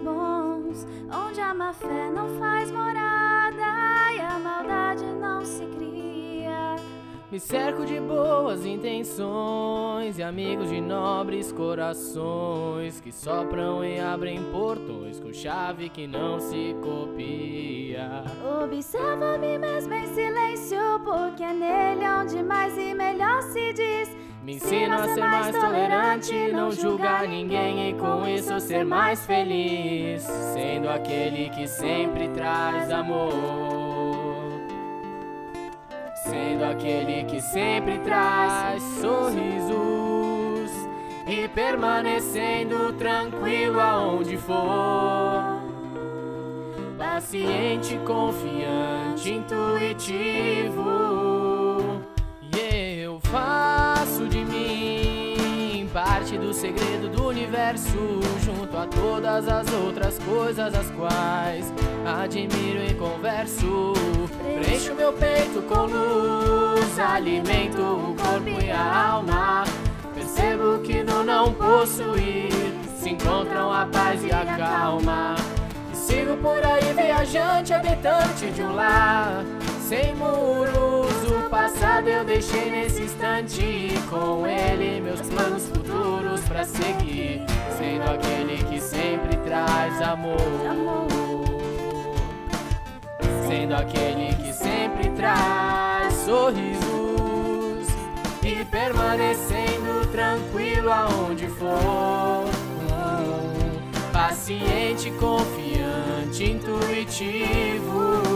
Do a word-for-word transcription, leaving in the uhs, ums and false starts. bons, onde a má fé não faz morada e a maldade não se cria. Me cerco de boas intenções e amigos de nobres corações que sopram e abrem portões com chave que não se copia. Observa-me mesmo em silêncio, porque é nele onde mais e melhor se diz. Me ensina a ser mais tolerante, não julgar ninguém e com isso ser mais feliz, sendo aquele que sempre traz amor, sendo aquele que sempre traz sorrisos e permanecendo tranquilo aonde for, paciente, confiante, intuitivo. E eu faço de mim parte do segredo do universo, junto a todas as outras coisas as quais admiro e converso. Preencho meu peito com luz, alimento o corpo e a alma. Percebo que no não possuir se encontram a paz e a calma. E sigo por aí viajante, habitante de um lar sem muros. O passado eu deixei nesse instante e com ele meus planos futuros pra seguir, sendo aquele que sempre traz amor, sendo aquele que sempre traz sorrisos e permanecendo tranquilo aonde for, paciente, confiante, intuitivo.